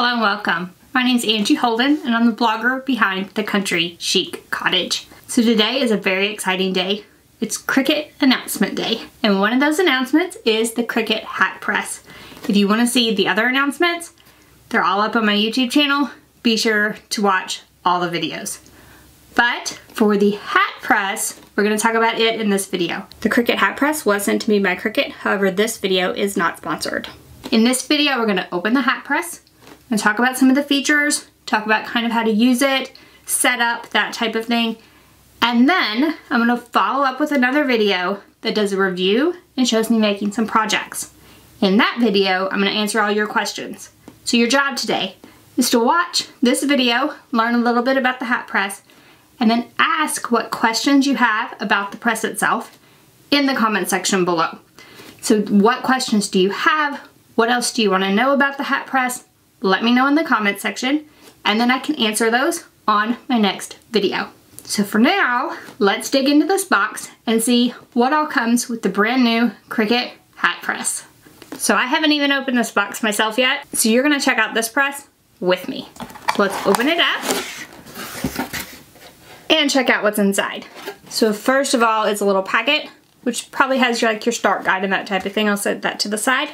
Hello and welcome. My name is Angie Holden and I'm the blogger behind The Country Chic Cottage. So today is a very exciting day. It's Cricut Announcement Day, and one of those announcements is the Cricut Hat Press. If you want to see the other announcements, they're all up on my YouTube channel. Be sure to watch all the videos. But for the hat press, we're going to talk about it in this video. The Cricut Hat Press was sent to me by Cricut, however this video is not sponsored. In this video, we're going to open the hat press and talk about some of the features, talk about kind of how to use it, set up, that type of thing. And then I'm going to follow up with another video that does a review and shows me making some projects. In that video, I'm going to answer all your questions. So your job today is to watch this video, learn a little bit about the hat press, and then ask what questions you have about the press itself in the comment section below. So what questions do you have? What else do you want to know about the hat press? Let me know in the comment section, and then I can answer those on my next video. So for now, let's dig into this box and see what all comes with the brand new Cricut Hat Press. So I haven't even opened this box myself yet, so you're gonna check out this press with me. So let's open it up and check out what's inside. So first of all, it's a little packet, which probably has your start guide and that type of thing. I'll set that to the side.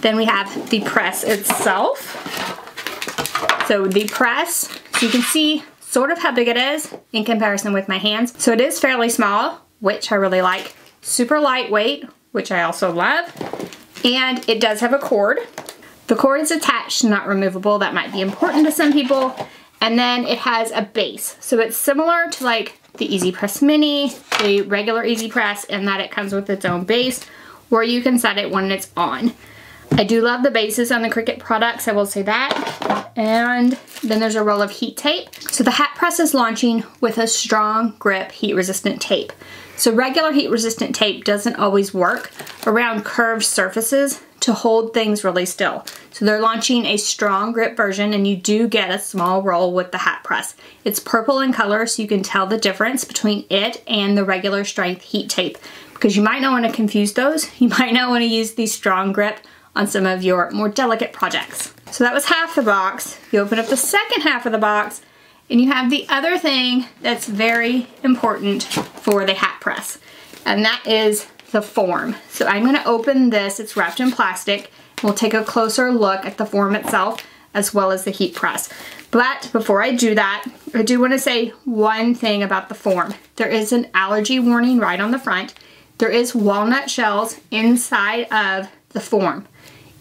Then we have the press itself. So the press, so you can see sort of how big it is in comparison with my hands. So it is fairly small, which I really like. Super lightweight, which I also love. And it does have a cord. The cord is attached, not removable. That might be important to some people. And then it has a base. So it's similar to like the EasyPress Mini, the regular EasyPress, in that it comes with its own base, where you can set it when it's on. I do love the bases on the Cricut products, I will say that. And then there's a roll of heat tape. So the hat press is launching with a strong grip heat resistant tape. So regular heat resistant tape doesn't always work around curved surfaces to hold things really still. So they're launching a strong grip version, and you do get a small roll with the hat press. It's purple in color, so you can tell the difference between it and the regular strength heat tape, because you might not want to confuse those. You might not want to use the strong grip on some of your more delicate projects. So that was half the box. You open up the second half of the box and you have the other thing that's very important for the hat press, and that is the form. So I'm gonna open this, it's wrapped in plastic. We'll take a closer look at the form itself as well as the heat press. But before I do that, I do wanna say one thing about the form. There is an allergy warning right on the front. There is walnut shells inside of the form.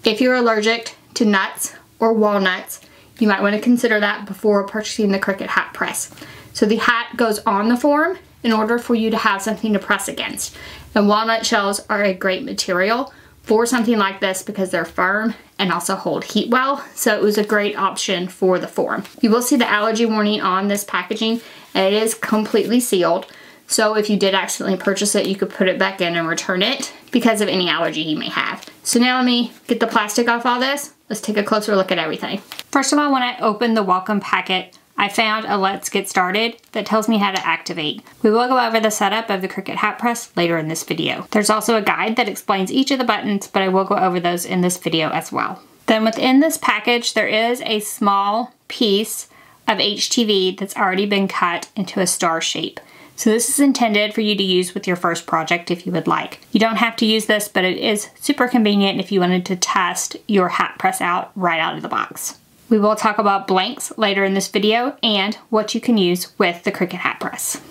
If you're allergic to nuts or walnuts, you might want to consider that before purchasing the Cricut Hat Press. So the hat goes on the form in order for you to have something to press against. And walnut shells are a great material for something like this because they're firm and also hold heat well. So it was a great option for the form. You will see the allergy warning on this packaging, and it is completely sealed. So if you did accidentally purchase it, you could put it back in and return it because of any allergy you may have. So now let me get the plastic off all this. Let's take a closer look at everything. First of all, when I opened the welcome packet, I found a Let's Get Started that tells me how to activate. We will go over the setup of the Cricut Hat Press later in this video. There's also a guide that explains each of the buttons, but I will go over those in this video as well. Then within this package, there is a small piece of HTV that's already been cut into a star shape. So this is intended for you to use with your first project if you would like. You don't have to use this, but it is super convenient if you wanted to test your hat press out right out of the box. We will talk about blanks later in this video and what you can use with the Cricut Hat Press.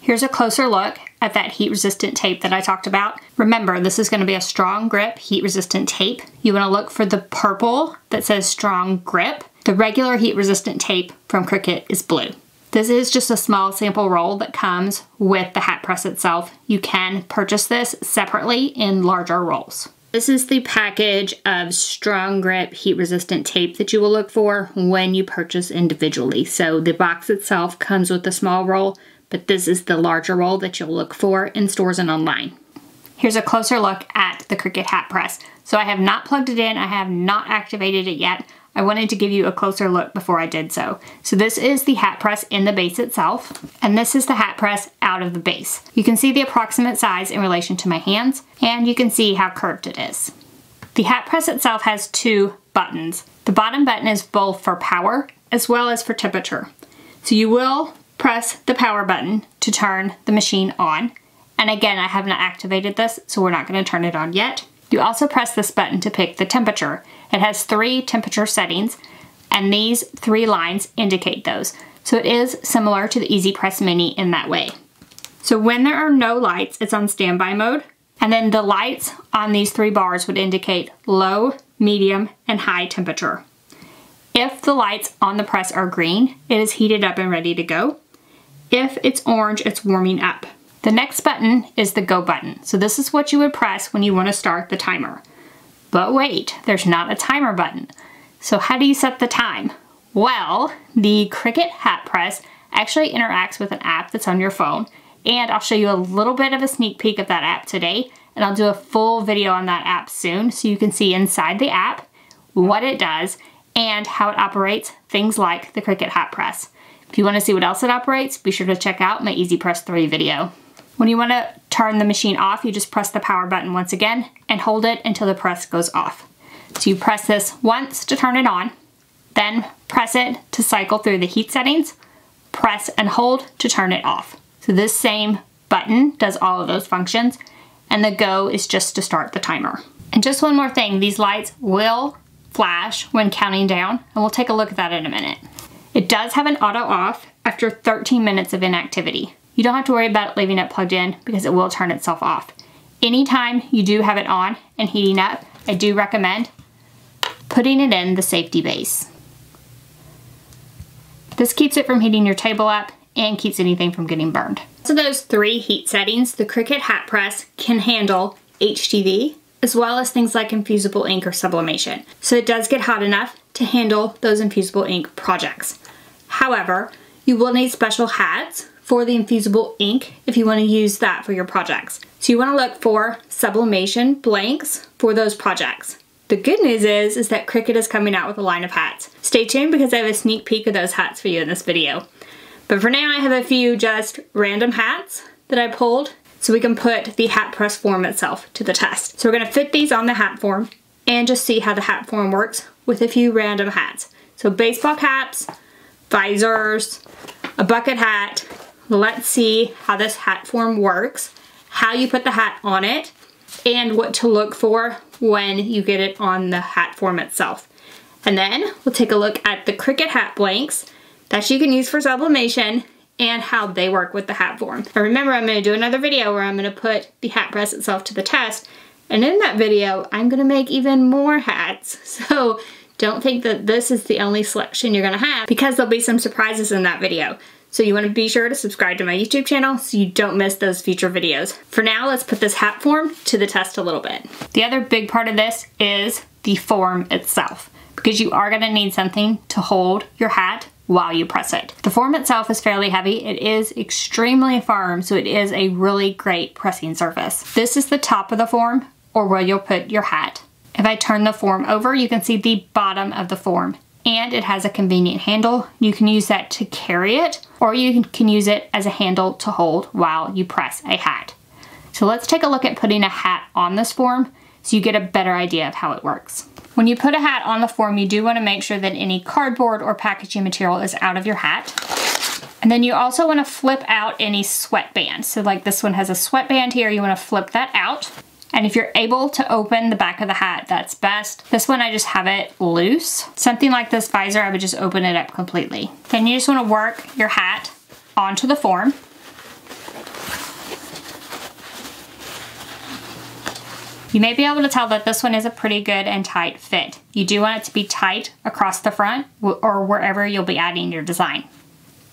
Here's a closer look at that heat resistant tape that I talked about. Remember, this is going to be a strong grip heat resistant tape. You want to look for the purple that says strong grip. The regular heat resistant tape from Cricut is blue. This is just a small sample roll that comes with the hat press itself. You can purchase this separately in larger rolls. This is the package of strong grip heat resistant tape that you will look for when you purchase individually. So the box itself comes with a small roll, but this is the larger roll that you'll look for in stores and online. Here's a closer look at the Cricut Hat Press. So I have not plugged it in, I have not activated it yet. I wanted to give you a closer look before I did so. So this is the hat press in the base itself, and this is the hat press out of the base. You can see the approximate size in relation to my hands, and you can see how curved it is. The hat press itself has two buttons. The bottom button is both for power as well as for temperature. So you will press the power button to turn the machine on. And again, I have not activated this, so we're not going to turn it on yet. You also press this button to pick the temperature. It has 3 temperature settings, and these 3 lines indicate those. So it is similar to the EasyPress Mini in that way. So when there are no lights, it's on standby mode. And then the lights on these 3 bars would indicate low, medium, and high temperature. If the lights on the press are green, it is heated up and ready to go. If it's orange, it's warming up. The next button is the go button. So this is what you would press when you want to start the timer. But wait, there's not a timer button. So how do you set the time? Well, the Cricut Hat Press actually interacts with an app that's on your phone. And I'll show you a little bit of a sneak peek of that app today. And I'll do a full video on that app soon so you can see inside the app what it does and how it operates things like the Cricut Hat Press. If you want to see what else it operates, be sure to check out my EasyPress 3 video. When you want to turn the machine off, you just press the power button once again and hold it until the press goes off. So you press this once to turn it on, then press it to cycle through the heat settings, press and hold to turn it off. So this same button does all of those functions, and the go is just to start the timer. And just one more thing, these lights will flash when counting down, and we'll take a look at that in a minute. It does have an auto off after 13 minutes of inactivity. You don't have to worry about leaving it plugged in because it will turn itself off. Anytime you do have it on and heating up, I do recommend putting it in the safety base. This keeps it from heating your table up and keeps anything from getting burned. So those 3 heat settings, the Cricut Hat Press can handle HTV as well as things like infusible ink or sublimation. So it does get hot enough to handle those infusible ink projects. However, you will need special hats for the infusible ink if you want to use that for your projects. So you want to look for sublimation blanks for those projects. The good news is that Cricut is coming out with a line of hats. Stay tuned because I have a sneak peek of those hats for you in this video. But for now I have a few just random hats that I pulled so we can put the hat press form itself to the test. So we're going to fit these on the hat form and just see how the hat form works with a few random hats. So baseball caps, visors, a bucket hat. Let's see how this hat form works, how you put the hat on it, and what to look for when you get it on the hat form itself. And then we'll take a look at the Cricut hat blanks that you can use for sublimation and how they work with the hat form. And remember, I'm going to do another video where I'm going to put the hat press itself to the test. And in that video, I'm going to make even more hats. So don't think that this is the only selection you're going to have because there'll be some surprises in that video. So you want to be sure to subscribe to my YouTube channel so you don't miss those future videos. For now, let's put this hat form to the test a little bit. The other big part of this is the form itself, because you are going to need something to hold your hat while you press it. The form itself is fairly heavy. It is extremely firm, so it is a really great pressing surface. This is the top of the form, or where you'll put your hat. If I turn the form over, you can see the bottom of the form. And it has a convenient handle. You can use that to carry it, or you can use it as a handle to hold while you press a hat. So let's take a look at putting a hat on this form so you get a better idea of how it works. When you put a hat on the form, you do want to make sure that any cardboard or packaging material is out of your hat. And then you also want to flip out any sweatbands. So like this one has a sweatband here, you want to flip that out. And if you're able to open the back of the hat, that's best. This one, I just have it loose. Something like this visor, I would just open it up completely. Then you just want to work your hat onto the form. You may be able to tell that this one is a pretty good and tight fit. You do want it to be tight across the front or wherever you'll be adding your design.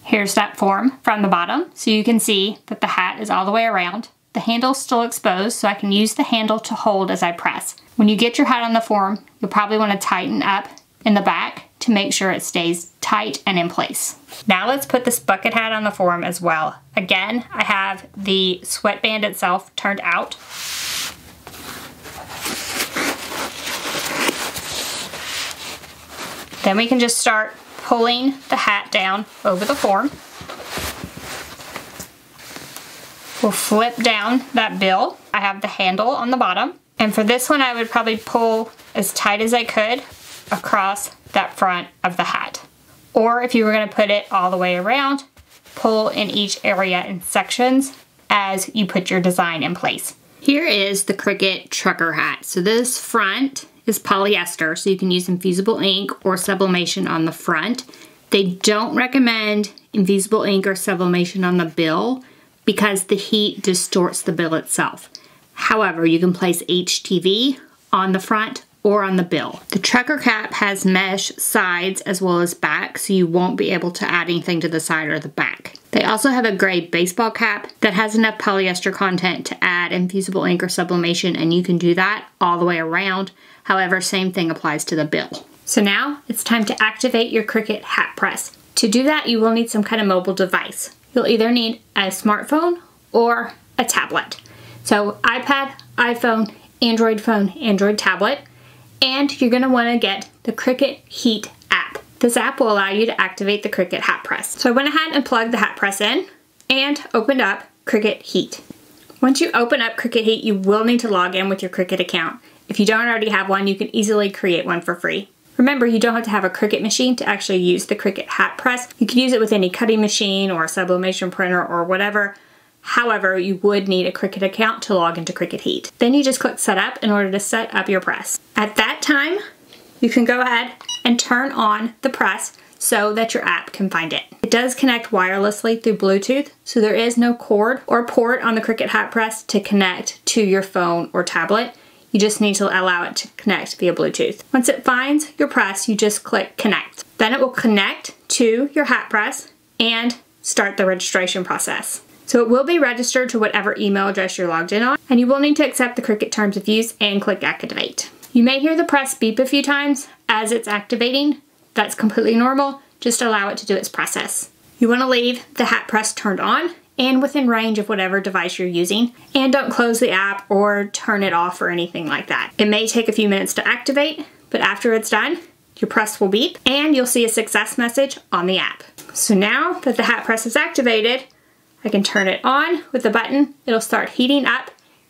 Here's that form from the bottom. So you can see that the hat is all the way around. The handle's still exposed, so I can use the handle to hold as I press. When you get your hat on the form, you'll probably want to tighten up in the back to make sure it stays tight and in place. Now let's put this bucket hat on the form as well. Again, I have the sweatband itself turned out. Then we can just start pulling the hat down over the form. We'll flip down that bill. I have the handle on the bottom. And for this one, I would probably pull as tight as I could across that front of the hat. Or if you were going to put it all the way around, pull in each area in sections as you put your design in place. Here is the Cricut Trucker Hat. So this front is polyester, so you can use infusible ink or sublimation on the front. They don't recommend infusible ink or sublimation on the bill because the heat distorts the bill itself. However, you can place HTV on the front or on the bill. The trucker cap has mesh sides as well as back, so you won't be able to add anything to the side or the back. They also have a gray baseball cap that has enough polyester content to add infusible ink or sublimation, and you can do that all the way around. However, same thing applies to the bill. So now it's time to activate your Cricut Hat Press. To do that, you will need some kind of mobile device. You'll either need a smartphone or a tablet. So iPad, iPhone, Android phone, Android tablet. And you're gonna wanna get the Cricut Heat app. This app will allow you to activate the Cricut Hat Press. So I went ahead and plugged the Hat Press in and opened up Cricut Heat. Once you open up Cricut Heat, you will need to log in with your Cricut account. If you don't already have one, you can easily create one for free. Remember, you don't have to have a Cricut machine to actually use the Cricut Hat Press. You can use it with any cutting machine or a sublimation printer or whatever. However, you would need a Cricut account to log into Cricut Heat. Then you just click Setup in order to set up your press. At that time, you can go ahead and turn on the press so that your app can find it. It does connect wirelessly through Bluetooth, so there is no cord or port on the Cricut Hat Press to connect to your phone or tablet. You just need to allow it to connect via Bluetooth. Once it finds your press, you just click Connect. Then it will connect to your Hat Press and start the registration process. So it will be registered to whatever email address you're logged in on, and you will need to accept the Cricut Terms of Use and click Activate. You may hear the press beep a few times as it's activating. That's completely normal. Just allow it to do its process. You want to leave the Hat Press turned on and within range of whatever device you're using, and don't close the app or turn it off or anything like that. It may take a few minutes to activate, but after it's done, your press will beep and you'll see a success message on the app. So now that the Hat Press is activated, I can turn it on with the button, it'll start heating up,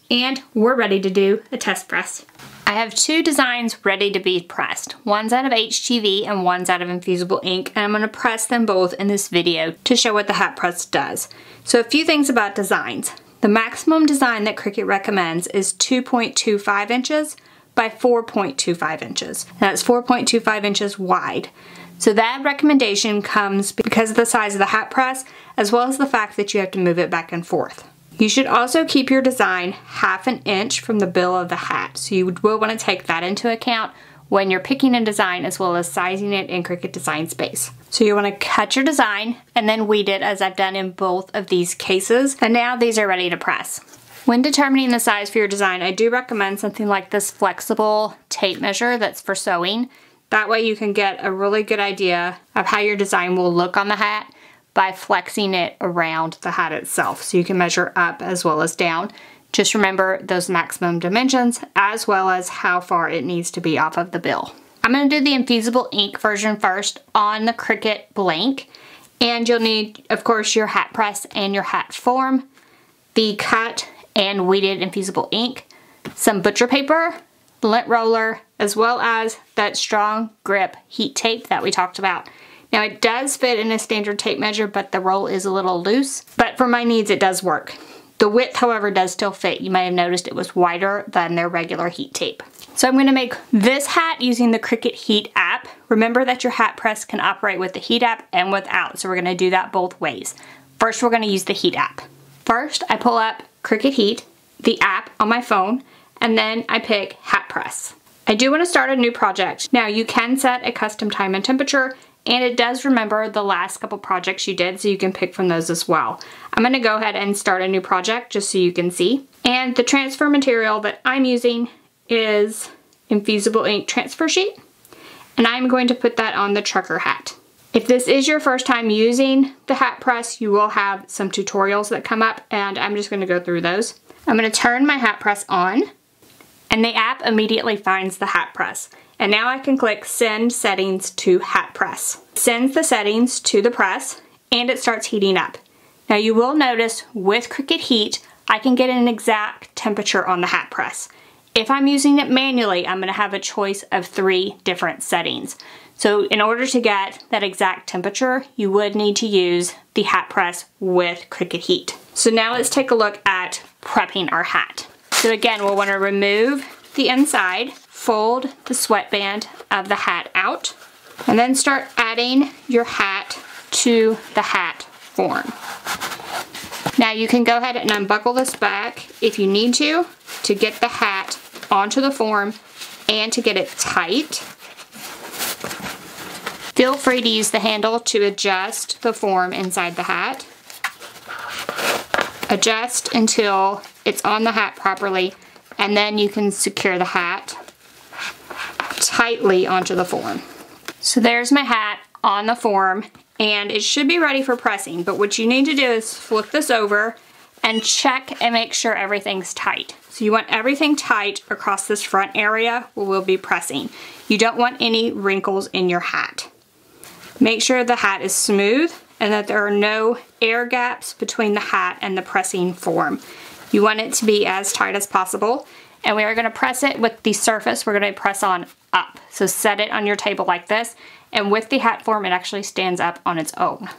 and we're ready to do a test press. I have two designs ready to be pressed. One's out of HTV and one's out of infusible ink, and I'm gonna press them both in this video to show what the Hat Press does. So a few things about designs. The maximum design that Cricut recommends is 2.25 inches by 4.25 inches. And that's 4.25 inches wide. So that recommendation comes because of the size of the Hat Press, as well as the fact that you have to move it back and forth. You should also keep your design half an inch from the bill of the hat, so you will want to take that into account when you're picking a design as well as sizing it in Cricut Design Space. So you want to cut your design and then weed it as I've done in both of these cases, and now these are ready to press. When determining the size for your design, I do recommend something like this flexible tape measure that's for sewing. That way you can get a really good idea of how your design will look on the hat by flexing it around the hat itself. So you can measure up as well as down. Just remember those maximum dimensions as well as how far it needs to be off of the bill. I'm gonna do the infusible ink version first on the Cricut blank. And you'll need, of course, your hat press and your hat form, the cut and weeded infusible ink, some butcher paper, lint roller, as well as that strong grip heat tape that we talked about. Now it does fit in a standard tape measure, but the roll is a little loose, but for my needs it does work. The width, however, does still fit. You may have noticed it was wider than their regular heat tape. So I'm gonna make this hat using the Cricut Heat app. Remember that your hat press can operate with the Heat app and without, so we're gonna do that both ways. First, we're gonna use the Heat app. First, I pull up Cricut Heat, the app on my phone, and then I pick Hat Press. I do wanna start a new project. Now you can set a custom time and temperature, and it does remember the last couple projects you did, so you can pick from those as well. I'm gonna go ahead and start a new project just so you can see. And the transfer material that I'm using is Infusible Ink Transfer Sheet, and I'm going to put that on the trucker hat. If this is your first time using the hat press, you will have some tutorials that come up, and I'm just gonna go through those. I'm gonna turn my hat press on, and the app immediately finds the hat press. And now I can click Send Settings to Hat Press. It sends the settings to the press, and it starts heating up. Now you will notice with Cricut Heat, I can get an exact temperature on the hat press. If I'm using it manually, I'm gonna have a choice of 3 different settings. So in order to get that exact temperature, you would need to use the hat press with Cricut Heat. So now let's take a look at prepping our hat. So again, we'll wanna remove the inside, fold the sweatband of the hat out, and then start adding your hat to the hat form. Now you can go ahead and unbuckle this back if you need to get the hat onto the form and to get it tight. Feel free to use the handle to adjust the form inside the hat. Adjust until it's on the hat properly, and then you can secure the hat tightly onto the form. So there's my hat on the form, and it should be ready for pressing, but what you need to do is flip this over and check and make sure everything's tight. So you want everything tight across this front area where we'll be pressing. You don't want any wrinkles in your hat. Make sure the hat is smooth and that there are no air gaps between the hat and the pressing form. You want it to be as tight as possible, and we are gonna press it with the surface we're gonna press on up. So set it on your table like this, and with the hat form, it actually stands up on its own.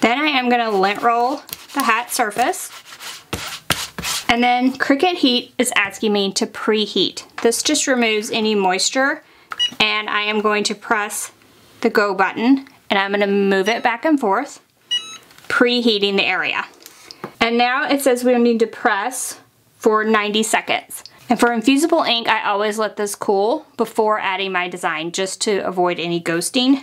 Then I am gonna lint roll the hat surface. And then Cricut Heat is asking me to preheat. This just removes any moisture, and I am going to press the go button, and I'm gonna move it back and forth, preheating the area. And now it says we need to press for 90 seconds. And for Infusible Ink, I always let this cool before adding my design just to avoid any ghosting.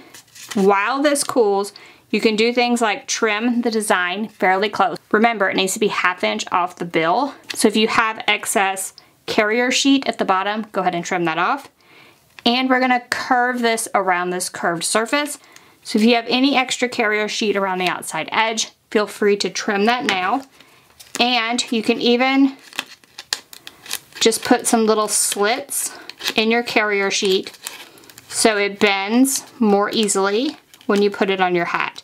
While this cools, you can do things like trim the design fairly close. Remember, it needs to be 1/2 inch off the bill. So if you have excess carrier sheet at the bottom, go ahead and trim that off. And we're gonna curve this around this curved surface. So if you have any extra carrier sheet around the outside edge, feel free to trim that now. And you can even just put some little slits in your carrier sheet so it bends more easily when you put it on your hat.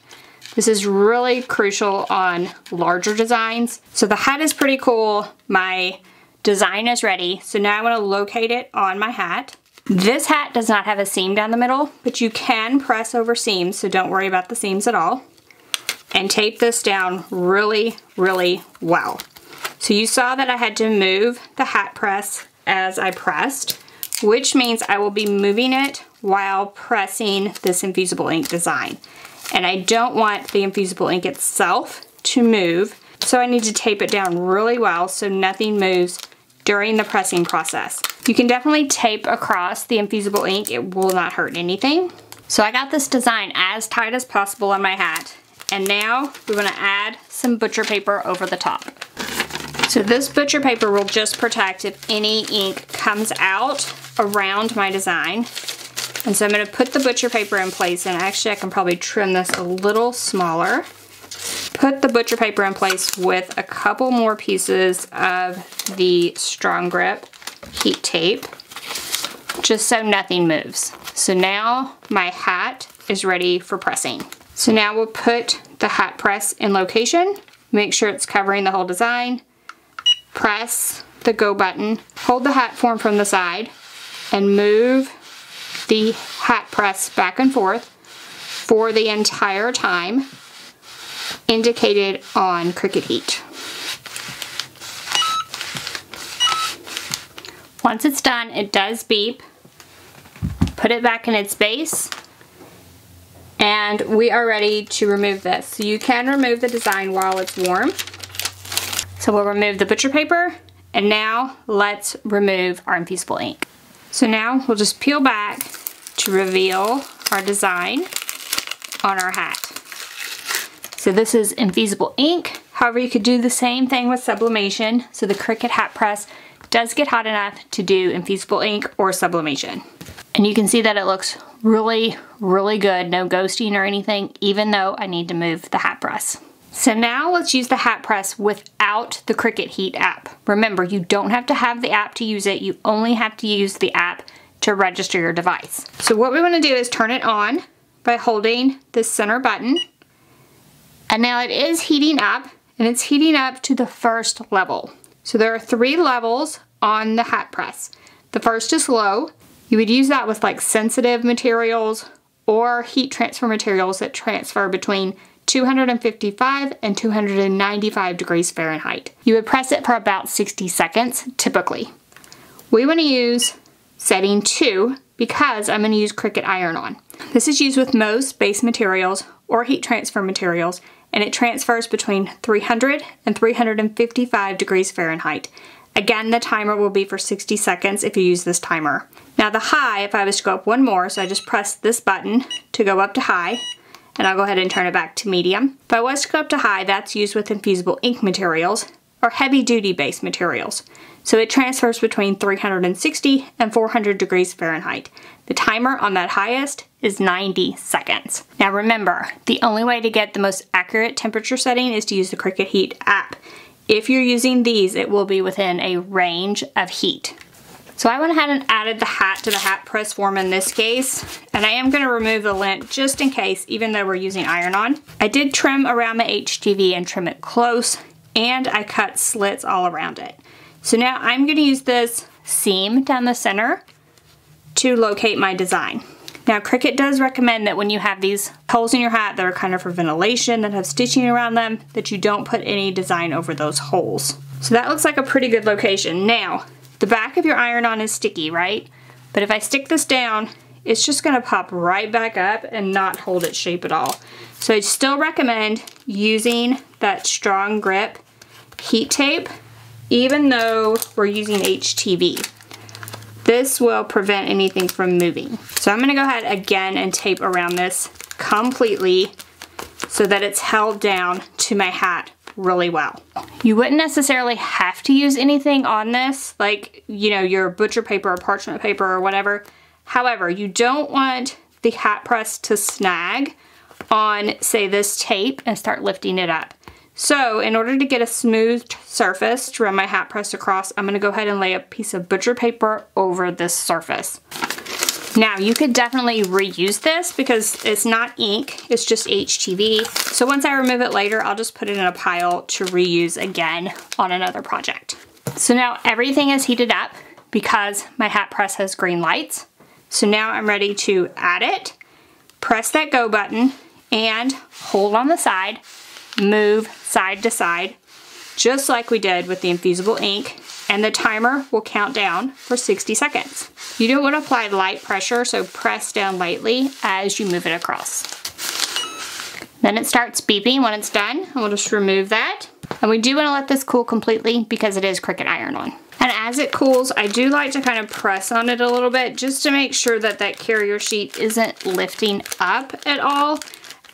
This is really crucial on larger designs. So the hat is pretty cool. My design is ready. So now I want to locate it on my hat. This hat does not have a seam down the middle, but you can press over seams, so don't worry about the seams at all. And tape this down really, really well. So you saw that I had to move the hat press as I pressed, which means I will be moving it while pressing this Infusible Ink design. And I don't want the Infusible Ink itself to move, so I need to tape it down really well so nothing moves during the pressing process. You can definitely tape across the Infusible Ink, it will not hurt anything. So I got this design as tight as possible on my hat, and now we want to add some butcher paper over the top. So this butcher paper will just protect if any ink comes out around my design. And so I'm gonna put the butcher paper in place, and actually I can probably trim this a little smaller. Put the butcher paper in place with a couple more pieces of the Strong Grip heat tape, just so nothing moves. So now my hat is ready for pressing. So now we'll put the hat press in location, make sure it's covering the whole design, press the go button, hold the hat form from the side, and move the hat press back and forth for the entire time indicated on Cricut Heat. Once it's done, it does beep. Put it back in its base, and we are ready to remove this. So you can remove the design while it's warm. So we'll remove the butcher paper, and now let's remove our Infusible Ink. So now we'll just peel back to reveal our design on our hat. So this is Infusible Ink. However, you could do the same thing with sublimation. So the Cricut Hat Press does get hot enough to do Infusible Ink or sublimation. And you can see that it looks really, really good. No ghosting or anything, even though I need to move the hat press. So now let's use the hat press without the Cricut Heat app. Remember, you don't have to have the app to use it. You only have to use the app to register your device. So what we want to do is turn it on by holding the center button. And now it is heating up, and it's heating up to the first level. So there are 3 levels on the hat press. The first is low. You would use that with like sensitive materials or heat transfer materials that transfer between 255 and 295 degrees Fahrenheit. You would press it for about 60 seconds, typically. We want to use setting 2 because I'm going to use Cricut iron-on. This is used with most base materials or heat transfer materials, and it transfers between 300 and 355 degrees Fahrenheit. Again, the timer will be for 60 seconds if you use this timer. Now the high, if I was to go up one more, so I just press this button to go up to high, and I'll go ahead and turn it back to medium. If I was to go up to high, that's used with infusible ink materials or heavy duty base materials. So it transfers between 360 and 400 degrees Fahrenheit. The timer on that highest is 90 seconds. Now remember, the only way to get the most accurate temperature setting is to use the Cricut Heat app. If you're using these, it will be within a range of heat. So I went ahead and added the hat to the hat press form in this case, and I am going to remove the lint just in case, even though we're using iron-on. I did trim around my HTV and trim it close, and I cut slits all around it. So now I'm going to use this seam down the center to locate my design. Now Cricut does recommend that when you have these holes in your hat that are kind of for ventilation, that have stitching around them, that you don't put any design over those holes. So that looks like a pretty good location. Now, the back of your iron-on is sticky, right? But if I stick this down, it's just gonna pop right back up and not hold its shape at all. So I still recommend using that strong grip heat tape, even though we're using HTV. This will prevent anything from moving. So I'm gonna go ahead again and tape around this completely so that it's held down to my hat really well. You wouldn't necessarily have to use anything on this, like, you know, your butcher paper or parchment paper or whatever. However, you don't want the hat press to snag on, say, this tape and start lifting it up. So in order to get a smooth surface to run my hat press across, I'm gonna go ahead and lay a piece of butcher paper over this surface. Now you could definitely reuse this because it's not ink, it's just HTV. So once I remove it later, I'll just put it in a pile to reuse again on another project. So now everything is heated up because my hat press has green lights. So now I'm ready to add it, press that go button and hold on the side, move side to side, just like we did with the infusible ink, and the timer will count down for 60 seconds. You don't want to apply light pressure, so press down lightly as you move it across. Then it starts beeping when it's done, and we'll just remove that. And we do want to let this cool completely because it is Cricut iron-on. And as it cools, I do like to kind of press on it a little bit just to make sure that that carrier sheet isn't lifting up at all.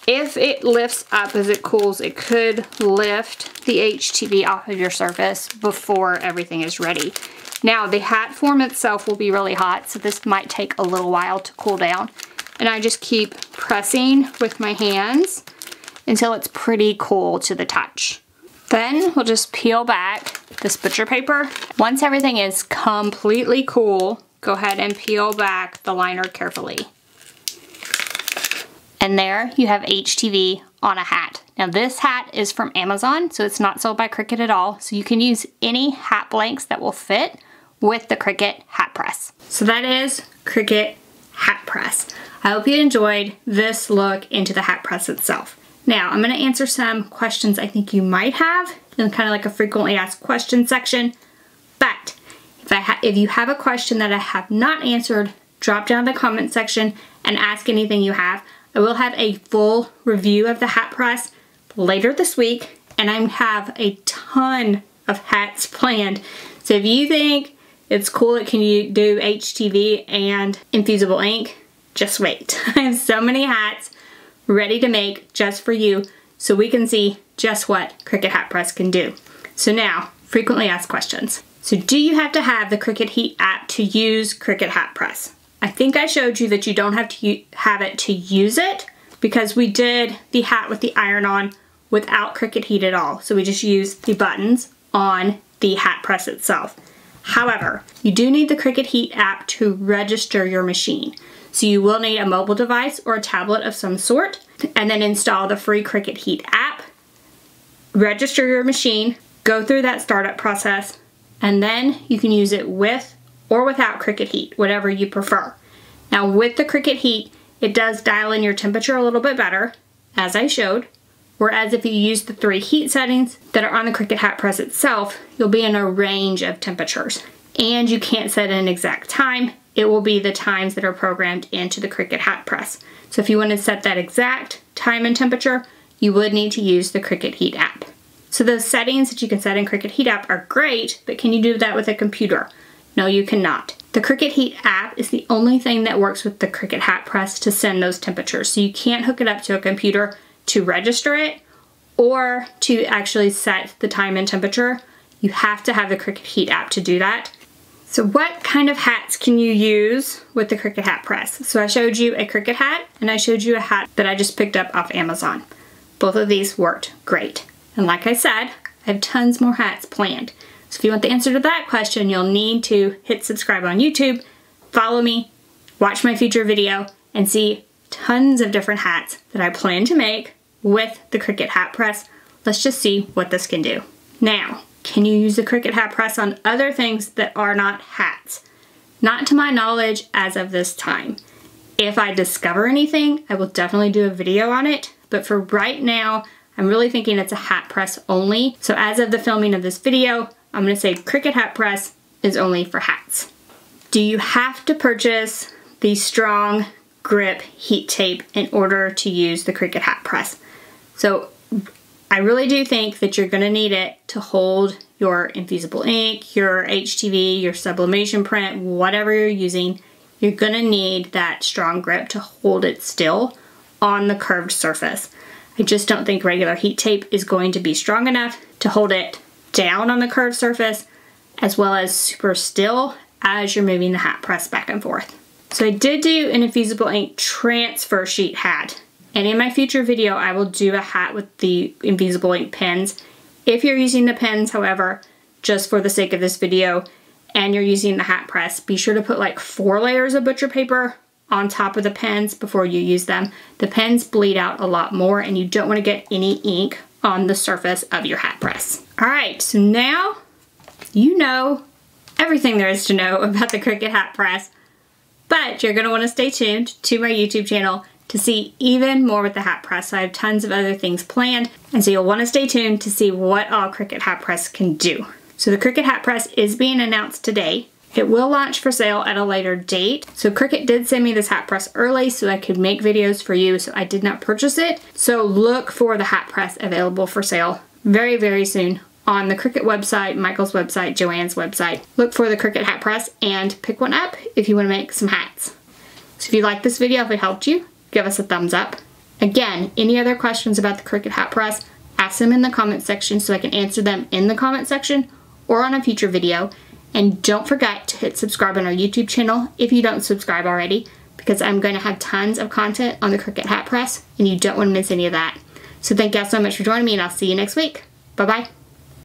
If it lifts up as it cools, it could lift the HTV off of your surface before everything is ready. Now, the hat form itself will be really hot, so this might take a little while to cool down. And I just keep pressing with my hands until it's pretty cool to the touch. Then we'll just peel back this butcher paper. Once everything is completely cool, go ahead and peel back the liner carefully. And there you have HTV on a hat. Now this hat is from Amazon, so it's not sold by Cricut at all. So you can use any hat blanks that will fit with the Cricut Hat Press. So that is Cricut Hat Press. I hope you enjoyed this look into the hat press itself. Now I'm gonna answer some questions I think you might have in kind of like a frequently asked question section. But if you have a question that I have not answered, drop down in the comment section and ask anything you have. I will have a full review of the hat press later this week, and I have a ton of hats planned. So if you think it's cool it can do HTV and infusible ink, just wait. I have so many hats ready to make just for you so we can see just what Cricut Hat Press can do. So now, frequently asked questions. So do you have to have the Cricut Heat app to use Cricut Hat Press? I think I showed you that you don't have to have it to use it because we did the hat with the iron-on without Cricut Heat at all. So we just used the buttons on the hat press itself. However, you do need the Cricut Heat app to register your machine. So you will need a mobile device or a tablet of some sort, and then install the free Cricut Heat app, register your machine, go through that startup process, and then you can use it with or without Cricut Heat, whatever you prefer. Now with the Cricut Heat, it does dial in your temperature a little bit better, as I showed, whereas if you use the three heat settings that are on the Cricut Hat Press itself, you'll be in a range of temperatures. And you can't set an exact time, it will be the times that are programmed into the Cricut Hat Press. So if you want to set that exact time and temperature, you would need to use the Cricut Heat app. So those settings that you can set in Cricut Heat app are great, but can you do that with a computer? No, you cannot. The Cricut Heat app is the only thing that works with the Cricut Hat Press to send those temperatures. So you can't hook it up to a computer to register it or to actually set the time and temperature. You have to have the Cricut Heat app to do that. So what kind of hats can you use with the Cricut Hat Press? So I showed you a Cricut hat and I showed you a hat that I just picked up off Amazon. Both of these worked great. And like I said, I have tons more hats planned. So if you want the answer to that question, you'll need to hit subscribe on YouTube, follow me, watch my future video, and see tons of different hats that I plan to make with the Cricut Hat Press. Let's just see what this can do. Now, can you use the Cricut Hat Press on other things that are not hats? Not to my knowledge as of this time. If I discover anything, I will definitely do a video on it, but for right now, I'm really thinking it's a hat press only. So as of the filming of this video, I'm gonna say Cricut Hat Press is only for hats. Do you have to purchase the Strong Grip Heat Tape in order to use the Cricut Hat Press? So I really do think that you're gonna need it to hold your infusible ink, your HTV, your sublimation print, whatever you're using. You're gonna need that strong grip to hold it still on the curved surface. I just don't think regular heat tape is going to be strong enough to hold it down on the curved surface as well as super still as you're moving the hat press back and forth. So I did do an infusible ink transfer sheet hat, and in my future video I will do a hat with the infusible ink pens. If you're using the pens, however, just for the sake of this video, and you're using the hat press, be sure to put like 4 layers of butcher paper on top of the pens before you use them. The pens bleed out a lot more and you don't want to get any ink on the surface of your hat press. All right, so now you know everything there is to know about the Cricut Hat Press, but you're gonna wanna stay tuned to my YouTube channel to see even more with the hat press. So I have tons of other things planned, and so you'll wanna stay tuned to see what all Cricut Hat Press can do. So the Cricut Hat Press is being announced today. It will launch for sale at a later date. So Cricut did send me this hat press early so I could make videos for you, so I did not purchase it. So look for the hat press available for sale very, very soon on the Cricut website, Michaels website, Joanne's website. Look for the Cricut hat press and pick one up if you want to make some hats. So if you like this video, if it helped you, give us a thumbs up. Again, any other questions about the Cricut hat press, ask them in the comment section so I can answer them in the comment section or on a future video. And don't forget to hit subscribe on our YouTube channel if you don't subscribe already, because I'm going to have tons of content on the Cricut Hat Press and you don't want to miss any of that. So thank you all so much for joining me, and I'll see you next week. Bye-bye.